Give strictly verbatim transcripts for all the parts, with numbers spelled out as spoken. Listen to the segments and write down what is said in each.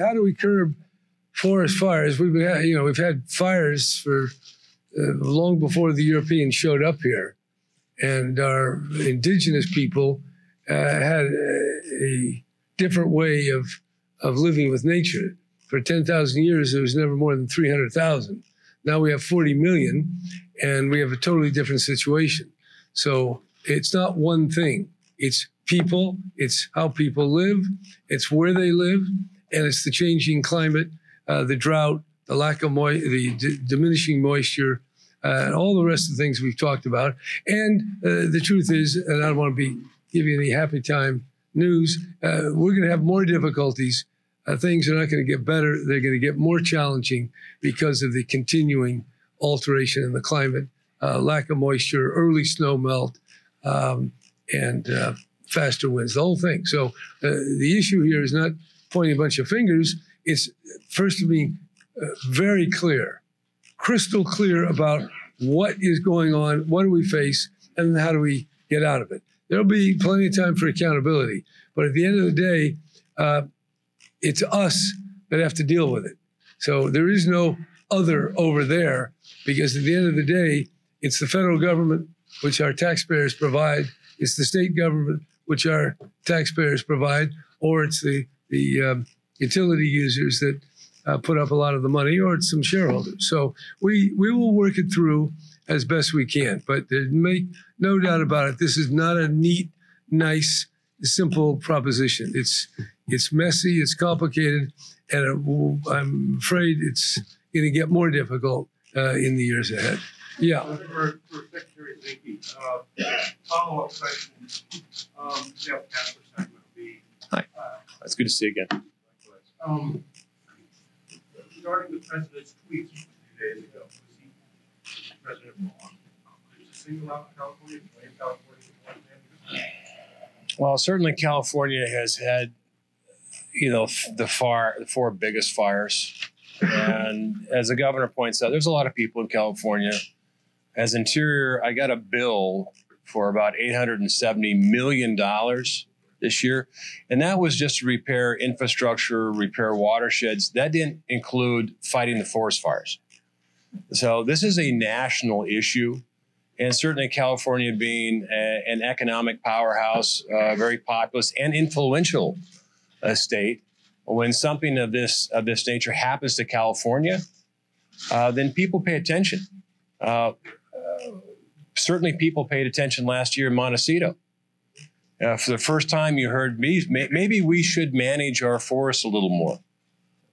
How do we curb forest fires? We've been, you know, we've had fires for uh, long before the Europeans showed up here, and our indigenous people uh, had a different way of of living with nature. For ten thousand years, there was never more than three hundred thousand. Now we have forty million, and we have a totally different situation. So it's not one thing. It's people. It's how people live. It's where they live. And it's the changing climate, uh, the drought, the lack of moisture, the d diminishing moisture, uh, and all the rest of the things we've talked about. And uh, the truth is, and I don't want to be giving any happy time news, uh, we're going to have more difficulties. Uh, things are not going to get better. They're going to get more challenging because of the continuing alteration in the climate, uh, lack of moisture, early snow melt, um, and uh, faster winds, the whole thing. So uh, the issue here is not pointing a bunch of fingers. It's first to be uh, very clear, crystal clear about what is going on, what do we face, and how do we get out of it. There'll be plenty of time for accountability, but at the end of the day, uh, it's us that have to deal with it. So there is no other over there, because at the end of the day, it's the federal government, which our taxpayers provide, it's the state government, which our taxpayers provide, or it's the the um, utility users that uh, put up a lot of the money, or it's some shareholders. So we, we will work it through as best we can, but make no doubt about it, this is not a neat, nice, simple proposition. It's, it's messy, it's complicated, and it, I'm afraid it's gonna get more difficult uh, in the years ahead. Yeah. For, for Secretary Zinke, uh, follow-up question, um, Jeff Casper's segment would be, hi. Uh, It's good to see you again. Um, regarding the president's tweets from a few days ago, was he president wrong? Did you single out California, blame California for one man? Well, certainly California has had, you know, the far the four biggest fires, and as the governor points out, there's a lot of people in California. As Interior, I got a bill for about eight hundred seventy million dollars. This year, and that was just to repair infrastructure, repair watersheds. That didn't include fighting the forest fires. So this is a national issue, and certainly California being a, an economic powerhouse, uh, very populous and influential uh, state, when something of this, of this nature happens to California, uh, then people pay attention. Uh, uh, certainly people paid attention last year in Montecito. Uh, for the first time, you heard me, may, maybe we should manage our forests a little more,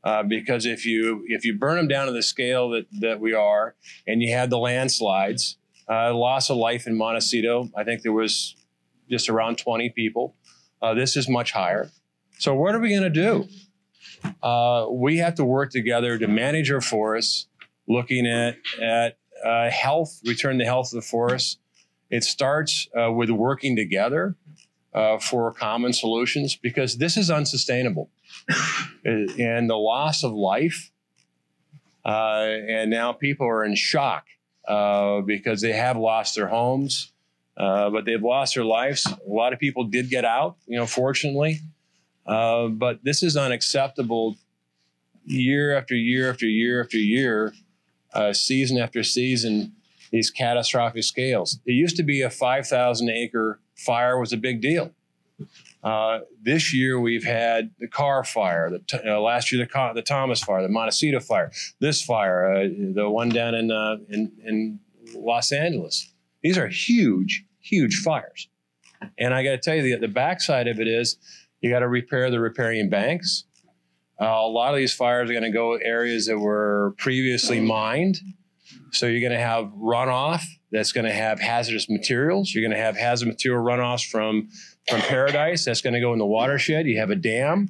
uh, because if you if you burn them down to the scale that, that we are, and you had the landslides, uh, loss of life in Montecito, I think there was just around twenty people. Uh, this is much higher. So what are we going to do? Uh, we have to work together to manage our forests, looking at, at uh, health, return the health of the forests. It starts uh, with working together Uh, for common solutions, because this is unsustainable. And the loss of life, uh, and now people are in shock uh, because they have lost their homes, uh, but they've lost their lives. A lot of people did get out, you know, fortunately, uh, but this is unacceptable year after year after year after year, uh, season after season, these catastrophic scales. It used to be a five thousand acre fire was a big deal. Uh, this year we've had the Carr Fire, the uh, last year the, Car the Thomas Fire, the Montecito Fire, this fire, uh, the one down in, uh, in, in Los Angeles. These are huge, huge fires. And I got to tell you, the, the backside of it is you got to repair the riparian banks. Uh, a lot of these fires are going to go areas that were previously mined. So you're going to have runoff that's going to have hazardous materials. You're going to have hazardous material runoffs from, from Paradise. That's going to go in the watershed. You have a dam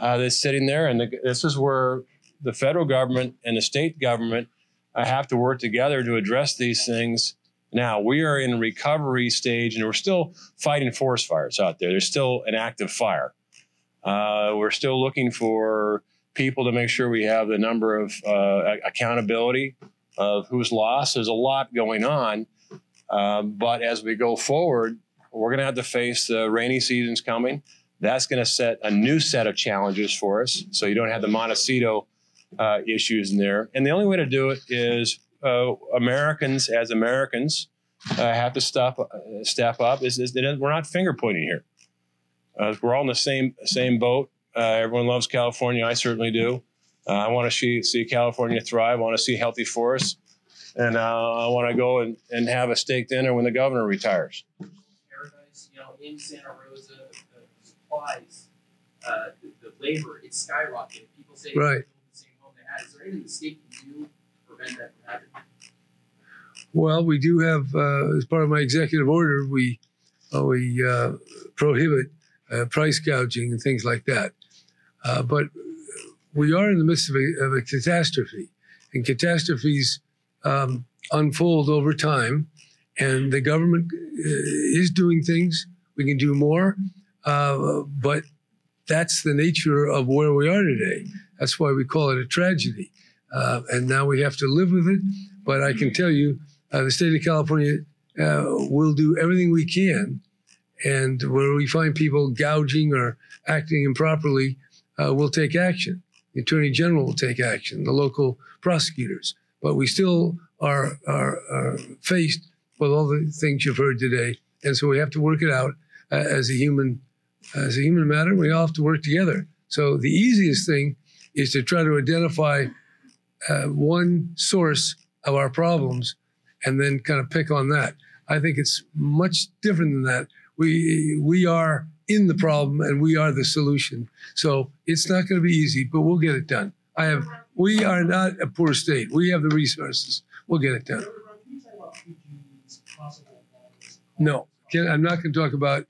uh, that's sitting there. And the, this is where the federal government and the state government uh, have to work together to address these things. Now, we are in recovery stage, and we're still fighting forest fires out there. There's still an active fire. Uh, we're still looking for people to make sure we have the number of uh, accountability of who's lost. There's a lot going on, uh, but as we go forward, we're going to have to face the rainy seasons coming. That's going to set a new set of challenges for us, so you don't have the Montecito uh, issues in there. And the only way to do it is uh, Americans, as Americans, uh, have to stop, uh, step up. Is, is we're not finger pointing here. Uh, we're all in the same same boat. Uh, everyone loves California. I certainly do. Uh, I want to see, see California thrive. I want to see healthy forests. And uh, I want to go and, and have a steak dinner when the governor retires. Paradise, you know, in Santa Rosa, the supplies, uh, the, the labor, it's skyrocketed. People say right. They build the same home they had. Is there anything the state can do to prevent that from happening? Well, we do have, uh, as part of my executive order, we, uh, we uh, prohibit uh, price gouging and things like that. Uh, but we are in the midst of a, of a catastrophe, and catastrophes um, unfold over time, and the government uh, is doing things. We can do more, uh, but that's the nature of where we are today. That's why we call it a tragedy. Uh, and now we have to live with it, but I can tell you uh, the state of California uh, will do everything we can, and where we find people gouging or acting improperly, uh, we'll take action. The Attorney General will take action, the local prosecutors. But we still are, are, are faced with all the things you've heard today. And so we have to work it out uh, as a human, as a human matter. We all have to work together. So the easiest thing is to try to identify uh, one source of our problems and then kind of pick on that. I think it's much different than that. We, we are in the problem, and we are the solution. So it's not going to be easy, but we'll get it done. I have, we are not a poor state. We have the resources. We'll get it done. No, can, I'm not going to talk about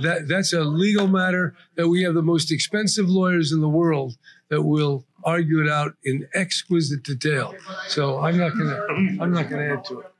that. That's a legal matter that we have the most expensive lawyers in the world that will argue it out in exquisite detail. So I'm not going to, I'm not going to add to it.